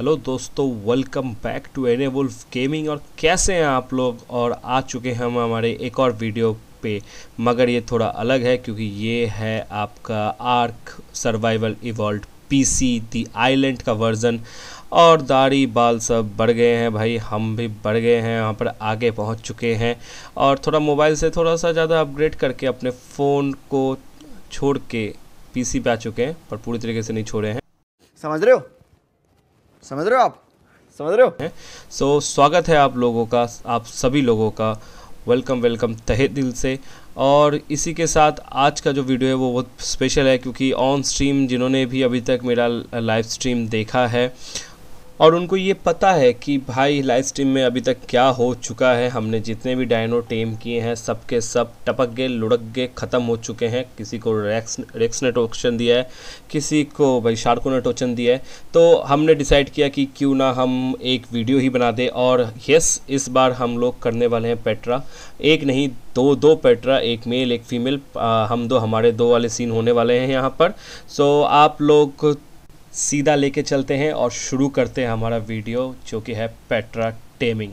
Hello दोस्तों, welcome back to NA wolf gaming. और कैसे हैं आप लोग? और आ चुके हैं हम हमारे एक और वीडियो पे, मगर ये थोड़ा अलग है क्योंकि ये है आपका Ark survival evolve PC the island का वर्जन। और दाढ़ी बाल सब बढ़ गए हैं भाई, हम भी बढ़ गए हैं, यहाँ पर आगे पहुँच चुके हैं। और थोड़ा मोबाइल से थोड़ा सा ज़्यादा अपग्रेड करके अपने फ़ोन को छोड़ के पीसी पे आ चुके हैं, पर पूरी तरीके से नहीं छोड़े हैं। समझ रहे हो आप? समझ रहे हो? सो स्वागत है आप लोगों का, आप सभी लोगों का, वेलकम तहे दिल से। और इसी के साथ आज का जो वीडियो है वो बहुत स्पेशल है क्योंकि ऑन स्ट्रीम जिन्होंने भी अभी तक मेरा लाइव स्ट्रीम देखा है और उनको ये पता है कि भाई लाइव स्ट्रीम में अभी तक क्या हो चुका है। हमने जितने भी डायनो टेम किए हैं सब के सब टपक गए, लुढ़क गए, ख़त्म हो चुके हैं। किसी को रेक्स ने टोचन दिया है, किसी को भाई शार्को ने टोचन दिया है। तो हमने डिसाइड किया कि क्यों ना हम एक वीडियो ही बना दें। और यस, इस बार हम लोग करने वाले हैं पेट्रा, एक नहीं दो पेट्रा, एक मेल एक फीमेल। हम हमारे दो वाले सीन होने वाले हैं यहाँ पर। सो आप लोग सीधा लेके चलते हैं और शुरू करते हैं हमारा वीडियो जो कि है पेट्रा टेमिंग।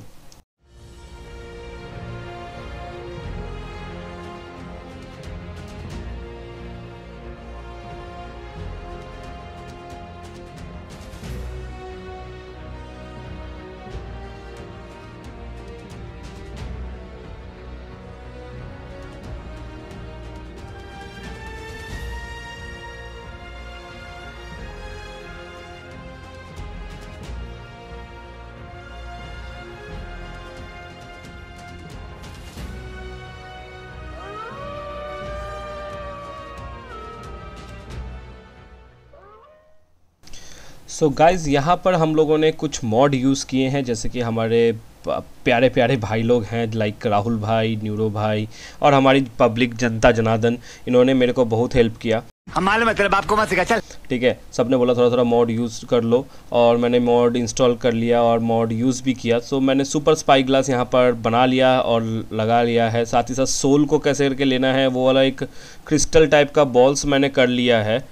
सो गाइज़, यहाँ पर हम लोगों ने कुछ मॉड यूज़ किए हैं, जैसे कि हमारे प्यारे प्यारे भाई लोग हैं लाइक राहुल भाई, न्यूरो भाई और हमारी पब्लिक जनता जनार्दन। इन्होंने मेरे को बहुत हेल्प किया। मतलब आपको मत सिखा, चल ठीक है। सब ने बोला थोड़ा थोड़ा मॉड यूज़ कर लो और मैंने मॉड इंस्टॉल कर लिया और मॉड यूज़ भी किया। सो मैंने सुपर स्पाई ग्लास यहाँ पर बना लिया और लगा लिया है। साथ ही साथ सोल को कैसे करके लेना है वो वाला एक क्रिस्टल टाइप का बॉल्स मैंने कर लिया है,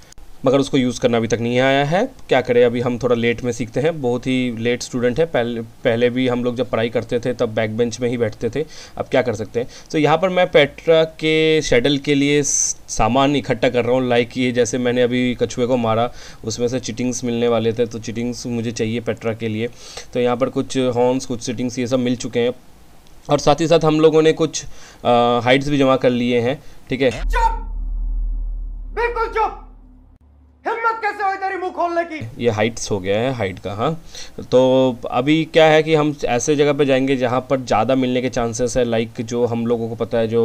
मगर उसको यूज़ करना अभी तक नहीं आया है। क्या करें, अभी हम थोड़ा लेट में सीखते हैं, बहुत ही लेट स्टूडेंट है। पहले भी हम लोग जब पढ़ाई करते थे तब बैक बेंच में ही बैठते थे, अब क्या कर सकते हैं। तो यहाँ पर मैं पेट्रा के शेडल के लिए सामान इकट्ठा कर रहा हूँ। लाइक ये जैसे मैंने अभी कछुए को मारा, उसमें से चिटिंग्स मिलने वाले थे, तो चिटिंग्स मुझे चाहिए पेट्रा के लिए। तो यहाँ पर कुछ हॉर्न्स, कुछ चिटिंग्स, ये सब मिल चुके हैं। और साथ ही साथ हम लोगों ने कुछ हाइड्स भी जमा कर लिए हैं, ठीक है। ये हाइट्स हो गया है, हाइट का। हाँ, तो अभी क्या है कि हम ऐसे जगह पे जाएंगे जहाँ पर ज़्यादा मिलने के चांसेस है। लाइक जो हम लोगों को पता है जो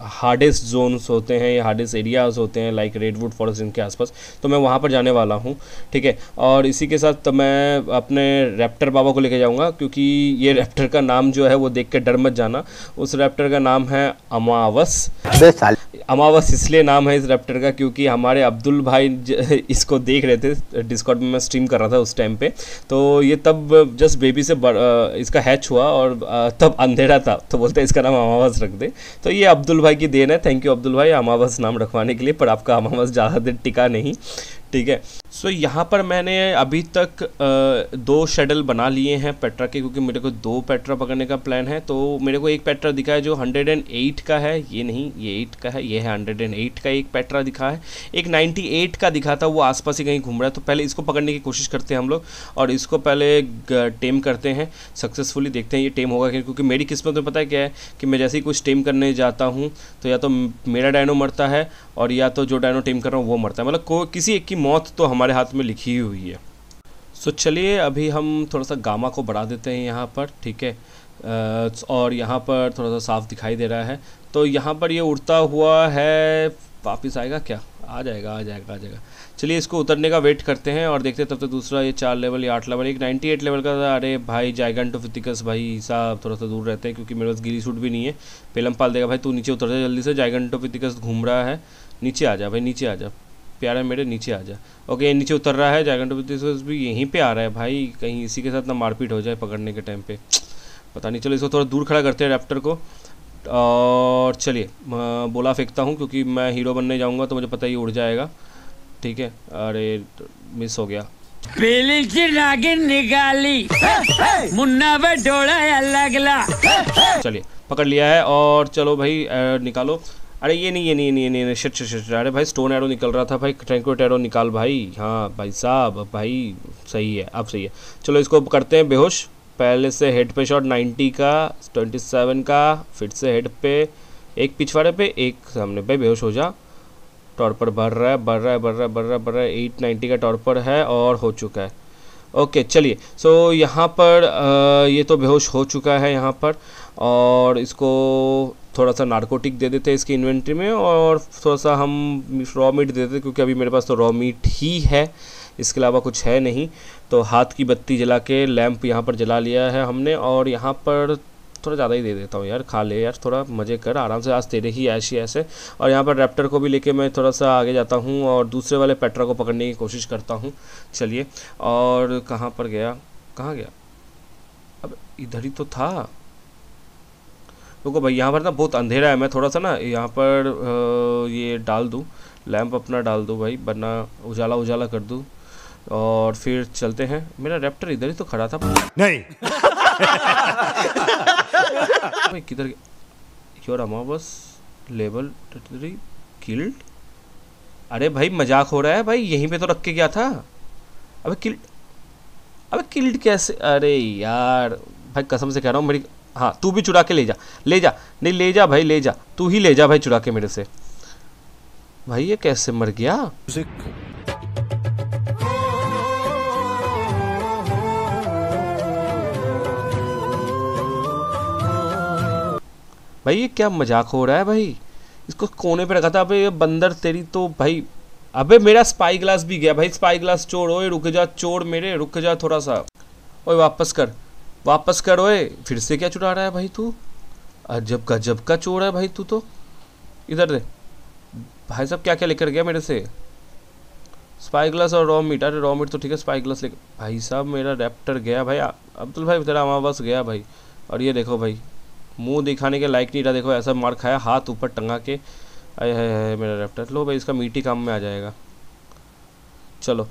हार्डेस्ट जोन्स होते हैं या हार्डेस्ट एरियाज़ होते हैं, लाइक रेडवुड फॉरेस्ट, इनके आसपास, तो मैं वहाँ पर जाने वाला हूँ, ठीक है। और इसी के साथ मैं अपने रैप्टर बाबा को लेके जाऊँगा क्योंकि ये रैप्टर का नाम जो है वो देख के डर मत जाना। उस रैप्टर का नाम है अमावस। अमावस इसलिए नाम है इस रैप्टर का क्योंकि हमारे अब्दुल भाई इसको देख रहे थे, डिस्कॉर्ड में मैं स्ट्रीम कर रहा था उस टाइम पे। तो ये तब जस्ट बेबी से इसका हैच हुआ और तब अंधेरा था, तो बोलते हैं इसका नाम अमावस रख दे। तो ये अब्दुल भाई की देन है, थैंक यू अब्दुल भाई अमावस नाम रखवाने के लिए, पर आपका अमावस ज़्यादा देर टिका नहीं, ठीक है। सो यहाँ पर मैंने अभी तक 2 शेडल बना लिए हैं पेट्रा के, क्योंकि मेरे को 2 पेट्रा पकड़ने का प्लान है। तो मेरे को एक पेट्रा दिखा है जो 108 का है, ये नहीं ये 8 का है, ये है 108 का एक पेट्रा दिखा है। एक 98 का दिखा था, वो आसपास ही कहीं घूम रहा है। तो पहले इसको पकड़ने की कोशिश करते हैं हम लोग और इसको पहले टेम करते हैं सक्सेसफुली, देखते हैं ये टेम होगा क्या। क्योंकि मेरी किस्मत में पता है क्या है कि मैं जैसे ही कुछ टेम करने जाता हूँ तो या तो मेरा डायनो मरता है और या तो जो डायनो टेम कर रहा हूँ वो मरता है। मतलब किसी एक की मौत तो हमारे हाथ में लिखी हुई है। सो चलिए अभी हम थोड़ा सा गामा को बढ़ा देते हैं यहाँ पर, ठीक है। और यहाँ पर थोड़ा सा साफ दिखाई दे रहा है, तो यहाँ पर ये उड़ता हुआ है, वापस आएगा क्या? आ जाएगा। चलिए इसको उतरने का वेट करते हैं और देखते हैं तब तक तो दूसरा ये 4 लेवल या 8 लेवल, एक 98 लेवल का था। अरे भाई जाइगेंटोफिथिकस भाई साहब थोड़ा सा दूर रहते हैं क्योंकि मेरे पास गिली सूट भी नहीं है। पेलम पाल देगा भाई, तू नीचे उतर जा जल्दी से, जाइगेंटोफिथिकस घूम रहा है, नीचे आ जा भाई, नीचे आ जा प्यारा मेरे, नीचे आ जा। ओके, नीचे उतर रहा है, जाइगेंटोफिथिकस भी यहीं पे आ रहा है भाई, कहीं इसी के साथ ना मारपीट हो जाए पकड़ने के टाइम पे, पता नहीं। चलो इसको थोड़ा दूर खड़ा करते हैं रैप्टर को। और चलिए बोला फेंकता हूँ क्योंकि मैं हीरो बनने जाऊँगा तो मुझे पता ही उड़ जाएगा, ठीक है। अरे मिस हो गया, पेली की नागिन निकाली, मुन्ना पे डोड़ा लगला। चलिए पकड़ लिया है और चलो भाई निकालो। अरे ये नहीं ये नहीं ये नहीं, ये नहीं। Shit shit shit. अरे भाई स्टोन एरो निकल रहा था भाई, ट्रैंक्विट एरो निकाल भाई। हाँ भाई साहब, भाई सही है, अब सही है। चलो इसको करते हैं बेहोश। पहले से हेड पे शॉट 90 का, 27 का, फिर से हेड पे, एक पिछवाड़े पे, एक सामने पे। बेहोश हो जा। टॉर्पर बढ़ रहा है, बढ़ रहा है, बढ़ रहा है, बढ़ रहा है, बढ़ रहा है। 890 का टॉर्पर है और हो चुका है। ओके चलिए सो यहाँ पर ये तो बेहोश हो चुका है यहाँ पर। और इसको थोड़ा सा नार्कोटिक दे देते हैं इसकी इन्वेंट्री में, और थोड़ा सा हम रॉ मीट दे देते हैं क्योंकि अभी मेरे पास तो रॉ मीट ही है, इसके अलावा कुछ है नहीं। तो हाथ की बत्ती जला के लैंप यहाँ पर जला लिया है हमने। और यहाँ पर थोड़ा ज़्यादा ही दे देता हूँ यार, खा ले यार, थोड़ा मज़े कर आराम से, आज तेरे ही ऐश ही ऐसे। और यहाँ पर रैप्टर को भी लेके मैं थोड़ा सा आगे जाता हूँ और दूसरे वाले पेट्रा को पकड़ने की कोशिश करता हूँ। चलिए, और कहाँ पर गया, कहाँ गया? अब इधर ही तो था। देखो भाई यहाँ पर ना बहुत अंधेरा है, मैं थोड़ा सा ना यहाँ पर ये डाल दूँ, लैंप अपना डाल दूँ भाई, वरना उजाला उजाला कर दूँ। और फिर चलते हैं। मेरा रैप्टर इधर ही तो खड़ा था। नहीं भाई किधर गया? Your Amavas level killed. अरे भाई मजाक हो रहा है भाई, यहीं पे तो रख के गया था। अबे किल्ड, अबे किल्ड कैसे? अरे यार भाई कसम से कह रहा हूँ मेरी, हाँ तू भी चुरा के ले जा, ले जा, नहीं ले जा भाई, ले जा, तू ही ले जा भाई चुरा के मेरे से। भाई ये कैसे मर गया? भाई ये क्या मजाक हो रहा है भाई, इसको कोने पे रखा था। अबे ये बंदर तेरी तो भाई। अबे मेरा स्पाई ग्लास भी गया भाई, स्पाई ग्लास चोर। ओए रुक जा चोर मेरे, रुक जा थोड़ा सा, ओए वापस कर, वापस कर। ओए फिर से क्या चुरा रहा है भाई तू? अजब गजब का चोर है भाई तू तो। इधर दे भाई साहब, क्या क्या लेकर गया मेरे से? स्पाई ग्लास और रॉ मीट। अरे रॉ मीट तो ठीक है, स्पाई ग्लास लेकर भाई साहब मेरा रैप्टर गया भाई। अब्दुल भाई तेरा अमावस गया भाई। और ये देखो भाई मुंह दिखाने के लायक नहीं रहा, देखो ऐसा मार खाया, हाथ ऊपर टंगा के। अरे है मेरा रैप्टर, लो भाई इसका मीट ही काम में आ जाएगा। चलो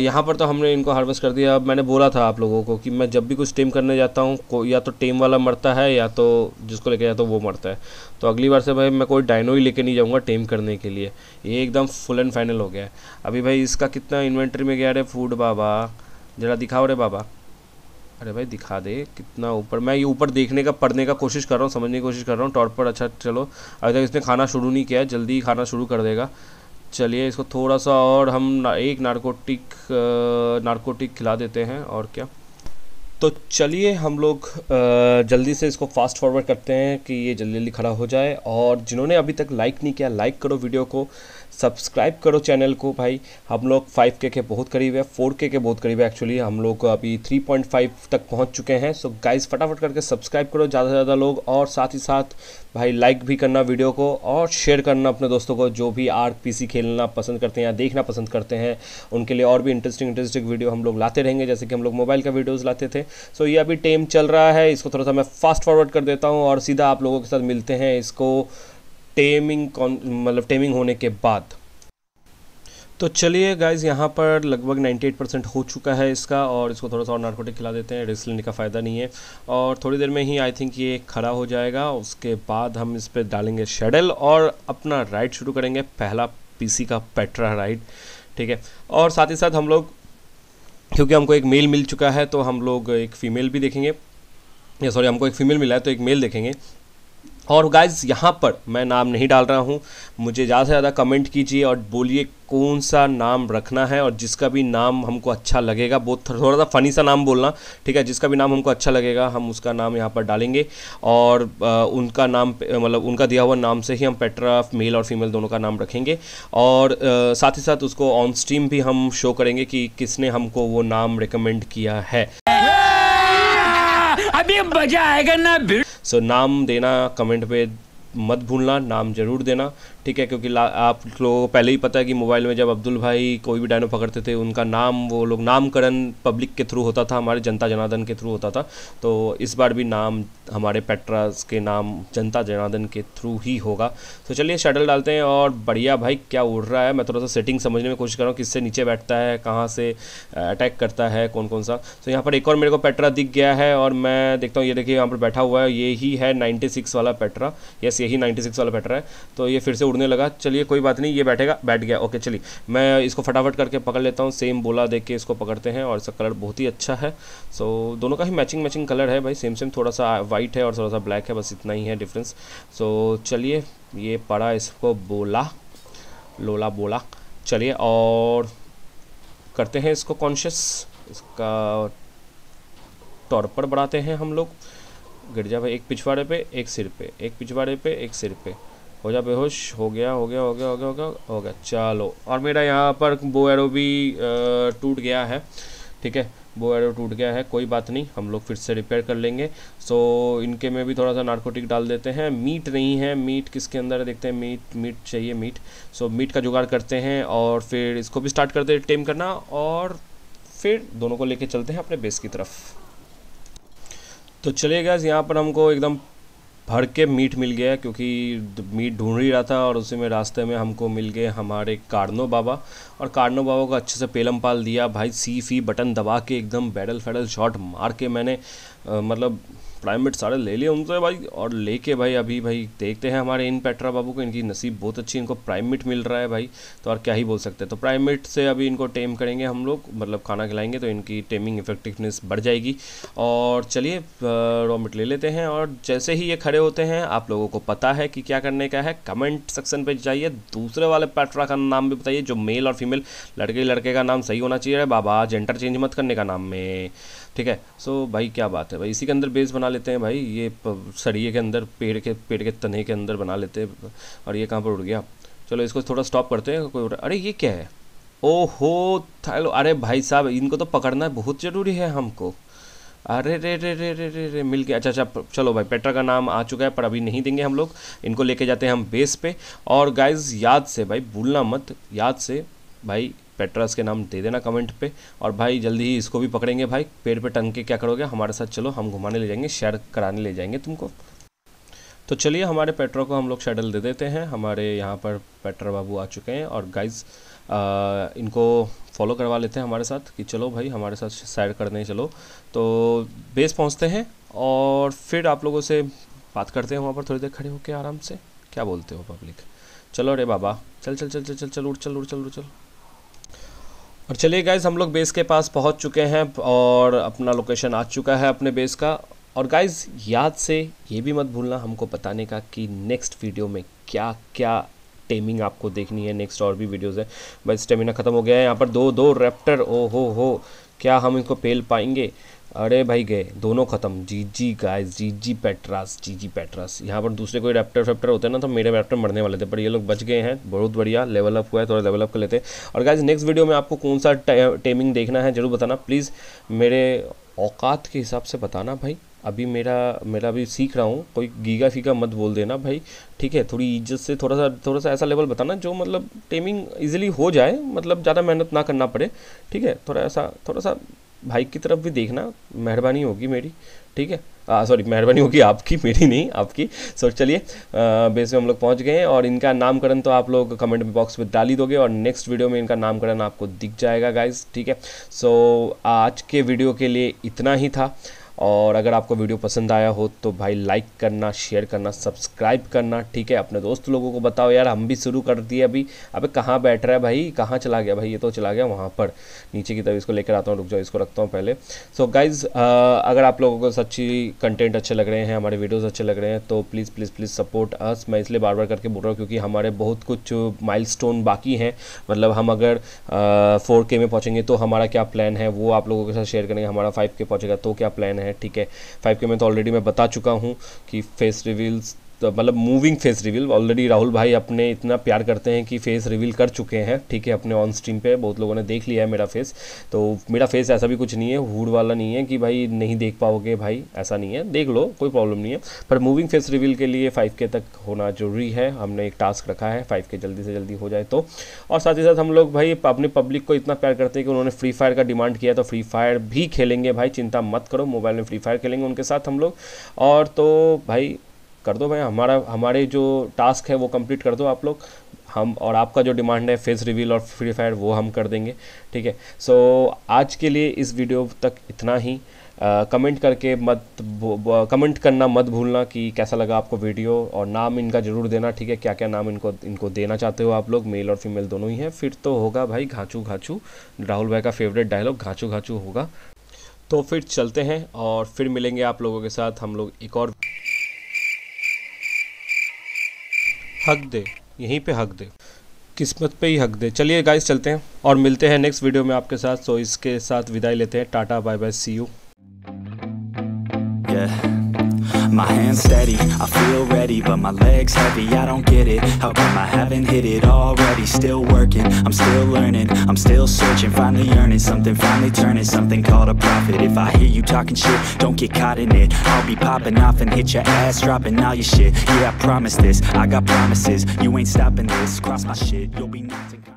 यहाँ पर तो हमने इनको हार्वेस्ट कर दिया। अब मैंने बोला था आप लोगों को कि मैं जब भी कुछ टेम करने जाता हूँ, या तो टेम वाला मरता है या तो जिसको लेके जाता तो वो मरता है। तो अगली बार से भाई मैं कोई डायनो ही लेके नहीं जाऊँगा टेम करने के लिए। ये एकदम फुल एंड फाइनल हो गया है। अभी भाई इसका कितना इन्वेंट्री में गया? अरे फूड बाबा जरा दिखाओ रे बाबा। अरे भाई दिखा दे कितना ऊपर। मैं ये ऊपर देखने का, पढ़ने का कोशिश कर रहा हूँ, समझने की कोशिश कर रहा हूँ। टॉर्च पर अच्छा चलो, अभी तक इसने खाना शुरू नहीं किया, जल्दी ही खाना शुरू कर देगा। चलिए इसको थोड़ा सा और हम एक नार्कोटिक खिला देते हैं। और क्या, तो चलिए हम लोग जल्दी से इसको फास्ट फॉरवर्ड करते हैं कि ये जल्दी जल्दी खड़ा हो जाए। और जिन्होंने अभी तक लाइक नहीं किया, लाइक करो वीडियो को, सब्सक्राइब करो चैनल को। भाई हम लोग 5K के बहुत करीब है, 4K के बहुत करीब है। एक्चुअली हम लोग अभी 3.5 तक पहुंच चुके हैं। सो गाइस फटाफट करके सब्सक्राइब करो ज़्यादा से ज़्यादा लोग, और साथ ही साथ भाई लाइक भी करना वीडियो को और शेयर करना अपने दोस्तों को जो भी आरपीसी खेलना पसंद करते हैं या देखना पसंद करते हैं। उनके लिए और भी इंटरेस्टिंग वीडियो हम लोग लाते रहेंगे, जैसे कि हम लोग मोबाइल का वीडियोज़ लाते थे। सो ये अभी टेम चल रहा है, इसको थोड़ा सा मैं फास्ट फॉरवर्ड कर देता हूँ और सीधा आप लोगों के साथ मिलते हैं इसको टेमिंग होने के बाद। तो चलिए गाइज यहाँ पर लगभग 98% हो चुका है इसका, और इसको थोड़ा सा और नार्कोटिक खिला देते हैं, रिस्क लेने का फ़ायदा नहीं है। और थोड़ी देर में ही आई थिंक ये खड़ा हो जाएगा, उसके बाद हम इस पर डालेंगे शेडल और अपना राइड शुरू करेंगे, पहला पीसी का पेट्रा राइड। ठीक है, और साथ ही साथ हम लोग, क्योंकि हमको एक मेल मिल चुका है तो हम लोग एक फ़ीमेल भी देखेंगे, या सॉरी हमको एक फ़ीमेल मिला है तो एक मेल देखेंगे। और गाइज यहाँ पर मैं नाम नहीं डाल रहा हूँ, मुझे ज़्यादा से ज़्यादा कमेंट कीजिए और बोलिए कौन सा नाम रखना है, और जिसका भी नाम हमको अच्छा लगेगा, बहुत थोड़ा सा फ़नी सा नाम बोलना, ठीक है? जिसका भी नाम हमको अच्छा लगेगा हम उसका नाम यहाँ पर डालेंगे, और उनका नाम मतलब उनका दिया हुआ नाम से ही हम पेट्रा मेल और फीमेल दोनों का नाम रखेंगे। और साथ ही साथ उसको ऑन स्ट्रीम भी हम शो करेंगे कि किसने हमको वो नाम रिकमेंड किया है। अभी मजा आएगा ना। सो नाम देना कमेंट पे मत भूलना, नाम जरूर देना, ठीक है? ठीक है, क्योंकि आप लोगों को पहले ही पता है कि मोबाइल में जब अब्दुल भाई कोई भी डायनो पकड़ते थे उनका नाम वो लोग नामकरण पब्लिक के थ्रू होता था, हमारे जनता जनार्दन के थ्रू होता था। तो इस बार भी नाम हमारे पेट्रास के नाम जनता जनार्दन के थ्रू ही होगा। तो चलिए शटल डालते हैं। और बढ़िया भाई क्या उड़ रहा है, मैं थोड़ा सा सेटिंग समझने में कोशिश कर रहा हूँ, किससे नीचे बैठता है, कहाँ से अटैक करता है, कौन कौन सा। तो यहाँ पर एक और मेरे को पेट्रा दिख गया है और मैं देखता हूँ, ये देखिए यहाँ पर बैठा हुआ है, ये ही है 96 वाला पेट्रा। यस यही 96 वाला पेट्रा है। तो ये फिर से उड़ने लगा, चलिए कोई बात नहीं, ये बैठेगा, बैठ गया। ओके चलिए मैं इसको फटाफट करके पकड़ लेता हूँ, सेम बोला देख के इसको पकड़ते हैं। और इसका कलर बहुत ही अच्छा है। सो दोनों का ही मैचिंग मैचिंग कलर है भाई, सेम सेम, थोड़ा सा वाइट है और थोड़ा सा ब्लैक है, बस इतना ही है डिफरेंस। सो चलिए ये पड़ा, इसको बोला लोला बोला। चलिए और करते हैं इसको कॉन्शियस, इसका टॉर्पर बढ़ाते हैं हम लोग। गिर जा भाई, एक पिछवाड़े पे एक सिर पे, एक पिछवाड़े पे एक सिर पे, हो जा बेहोश, हो गया। चलो, और मेरा यहाँ पर बो एरो भी टूट गया है, ठीक है, बो एरो टूट गया है, कोई बात नहीं, हम लोग फिर से रिपेयर कर लेंगे। सो इनके में भी थोड़ा सा नार्कोटिक डाल देते हैं। मीट नहीं है, मीट किसके अंदर है देखते हैं, मीट चाहिए मीट। सो मीट का जुगाड़ करते हैं और फिर इसको भी स्टार्ट करते हैं टेम करना, और फिर दोनों को लेके चलते हैं अपने बेस की तरफ। तो चलिए गाइस, यहाँ पर हमको एकदम भर के मीट मिल गया, क्योंकि मीट ढूंढ ही रहा था और उसी में रास्ते में हमको मिल गए हमारे कार्नो बाबा। और कार्नो बाबा को अच्छे से पेलम पाल दिया भाई, सी फी बटन दबा के एकदम बैडल फैडल शॉट मार के मैंने मतलब प्राइमेट सारे ले लिए उनसे भाई। और लेके भाई अभी भाई देखते हैं हमारे इन पेट्रा बाबू को, इनकी नसीब बहुत अच्छी, इनको प्राइमेट मिल रहा है भाई, तो और क्या ही बोल सकते हैं। तो प्राइमेट से अभी इनको टेम करेंगे हम लोग, मतलब खाना खिलाएंगे, तो इनकी टेमिंग इफेक्टिवनेस बढ़ जाएगी। और चलिए रॉ मिट ले लेते हैं, और जैसे ही ये खड़े होते हैं, आप लोगों को पता है कि क्या करने का है, कमेंट सेक्शन पर जाइए, दूसरे वाले पेट्रा का नाम भी बताइए, जो मेल और फीमेल लड़के लड़के का नाम सही होना चाहिए बाबा, जेंडर चेंज मत करने का नाम में, ठीक है। सो भाई क्या बात है भाई, इसी के अंदर बेस बना लेते हैं भाई, ये सरिये के अंदर, पेड़ के तने के अंदर बना लेते हैं। और ये कहाँ पर उड़ गया, चलो इसको थोड़ा स्टॉप करते हैं, कोई उड़ रहा, अरे ये क्या है, ओहो थालो, अरे भाई साहब इनको तो पकड़ना बहुत ज़रूरी है हमको। अरे रे रे रे रे रे रे मिल गया। अच्छा, चलो भाई पेट्रा का नाम आ चुका है, पर अभी नहीं देंगे हम लोग, इनको लेके जाते हैं हम बेस पे। और गाइज याद से भाई भूलना मत, याद से भाई पेट्रास के नाम दे देना कमेंट पे। और भाई जल्दी ही इसको भी पकड़ेंगे भाई, पेड़ पे टंग के क्या करोगे, हमारे साथ चलो, हम घुमाने ले जाएंगे, शेयर कराने ले जाएंगे तुमको। तो चलिए हमारे पेट्रा को हम लोग शटल दे देते हैं, हमारे यहाँ पर पेट्रा बाबू आ चुके हैं। और गाइज इनको फॉलो करवा लेते हैं हमारे साथ, कि चलो भाई हमारे साथ सैर करने चलो। तो बेस पहुँचते हैं और फिर आप लोगों से बात करते हैं वहाँ पर, थोड़ी देर खड़े होकर आराम से, क्या बोलते हो पब्लिक, चलो रे बाबा, चल चल चल चल चल चल उड़ चल उड़ चल उड़ चल। और चलिए गाइज़ हम लोग बेस के पास पहुंच चुके हैं और अपना लोकेशन आ चुका है अपने बेस का। और गाइज़ याद से ये भी मत भूलना हमको बताने का कि नेक्स्ट वीडियो में क्या क्या टेमिंग आपको देखनी है, नेक्स्ट और भी वीडियोस है। बस स्टेमिना ख़त्म हो गया है, यहाँ पर दो रैप्टर, ओ हो क्या हम इनको पेल पाएंगे, अरे भाई गए दोनों ख़त्म, जी गाइस, जी जी पेट्रास। यहाँ पर दूसरे कोई रैप्टर होते हैं ना, तो मेरे रैप्टर मरने वाले थे, पर ये लोग बच गए हैं, बहुत बढ़िया, लेवल अप हुआ है, थोड़ा लेवल अप कर लेते हैं। और गाइस नेक्स्ट वीडियो में आपको कौन सा टेमिंग देखना है ज़रूर बताना प्लीज़, मेरे औकात के हिसाब से बताना भाई, अभी मेरा भी सीख रहा हूँ, कोई गीगा फीका मत बोल देना भाई, ठीक है, थोड़ी इज्जत से थोड़ा सा ऐसा लेवल बताना जो मतलब टेमिंग ईजिली हो जाए, मतलब ज़्यादा मेहनत ना करना पड़े, ठीक है, थोड़ा सा भाई की तरफ भी देखना, मेहरबानी होगी मेरी, ठीक है, सॉरी मेहरबानी होगी आपकी, मेरी नहीं आपकी। सो चलिए बेस में हम लोग पहुंच गए हैं, और इनका नामकरण तो आप लोग कमेंट बॉक्स में डाल ही दोगे, और नेक्स्ट वीडियो में इनका नामकरण आपको दिख जाएगा गाइज, ठीक है। सो आज के वीडियो के लिए इतना ही था, और अगर आपको वीडियो पसंद आया हो तो भाई लाइक करना, शेयर करना, सब्सक्राइब करना, ठीक है, अपने दोस्त लोगों को बताओ, यार हम भी शुरू कर दिए अभी, अबे कहाँ बैठ रहा है भाई, कहाँ चला गया भाई, ये तो चला गया वहाँ पर नीचे की तरफ, इसको लेकर आता हूँ, रुक जाओ इसको रखता हूँ पहले। सो गाइज़ अगर आप लोगों को सच्ची कंटेंट अच्छे लग रहे हैं, हमारे वीडियोज़ अच्छे लग रहे हैं, तो please please please support us, मैं इसलिए बार बार करके बोल रहा हूँ क्योंकि हमारे बहुत कुछ माइलस्टोन बाकी हैं, मतलब हम अगर 4K में पहुँचेंगे तो हमारा क्या प्लान है वो आप लोगों के साथ शेयर करेंगे, हमारा 5K पहुँचेगा तो क्या प्लान है, ठीक है। 5K में तो ऑलरेडी मैं बता चुका हूँ कि फेस रिवील्स तो मतलब moving face reveal. Already Rahul भाई अपने इतना प्यार करते हैं कि फेस रिवील कर चुके हैं, ठीक है, अपने ऑन स्ट्रीम पे बहुत लोगों ने देख लिया है मेरा फेस। तो मेरा फेस ऐसा भी कुछ नहीं है, हुड वाला नहीं है कि भाई नहीं देख पाओगे, भाई ऐसा नहीं है, देख लो कोई प्रॉब्लम नहीं है। पर मूविंग फेस रिवील के लिए 5K तक होना ज़रूरी है, हमने एक टास्क रखा है 5K जल्दी से जल्दी हो जाए तो। और साथ ही साथ हम लोग भाई अपने पब्लिक को इतना प्यार करते हैं कि उन्होंने फ्री फायर का डिमांड किया, तो फ्री फायर भी खेलेंगे भाई, चिंता मत करो, मोबाइल में फ्री फायर खेलेंगे उनके साथ हम लोग। और तो भाई कर दो भाई, हमारे जो टास्क है वो कंप्लीट कर दो आप लोग, हम और आपका जो डिमांड है फेस रिवील और फ्री फायर वो हम कर देंगे, ठीक है। सो आज के लिए इस वीडियो तक इतना ही। कमेंट करके कमेंट करना मत भूलना कि कैसा लगा आपको वीडियो, और नाम इनका ज़रूर देना, ठीक है, क्या क्या नाम इनको देना चाहते हो आप लोग, मेल और फीमेल दोनों ही हैं। फिर तो होगा भाई घाचू घाचू, राहुल भाई का फेवरेट डायलॉग घाचू घाचू होगा। तो फिर चलते हैं और फिर मिलेंगे आप लोगों के साथ हम लोग एक और हक दे, यहीं पे हक दे, किस्मत पे ही हक दे। चलिए गाइस चलते हैं और मिलते हैं नेक्स्ट वीडियो में आपके साथ। सो इसके साथ विदाई लेते हैं, tata bye bye, see you. My hands steady, I feel ready, but my legs heavy, I don't get it, how come I haven't hit it already, still working, I'm still learning, I'm still searching, finally earning something, finally turning something called a profit, if I hear you talking shit, don't get caught in it, I'll be popping off and hit your ass, dropping all your shit, yeah I promise this, I got promises, you ain't stopping this, cross my shit, you'll be nothing.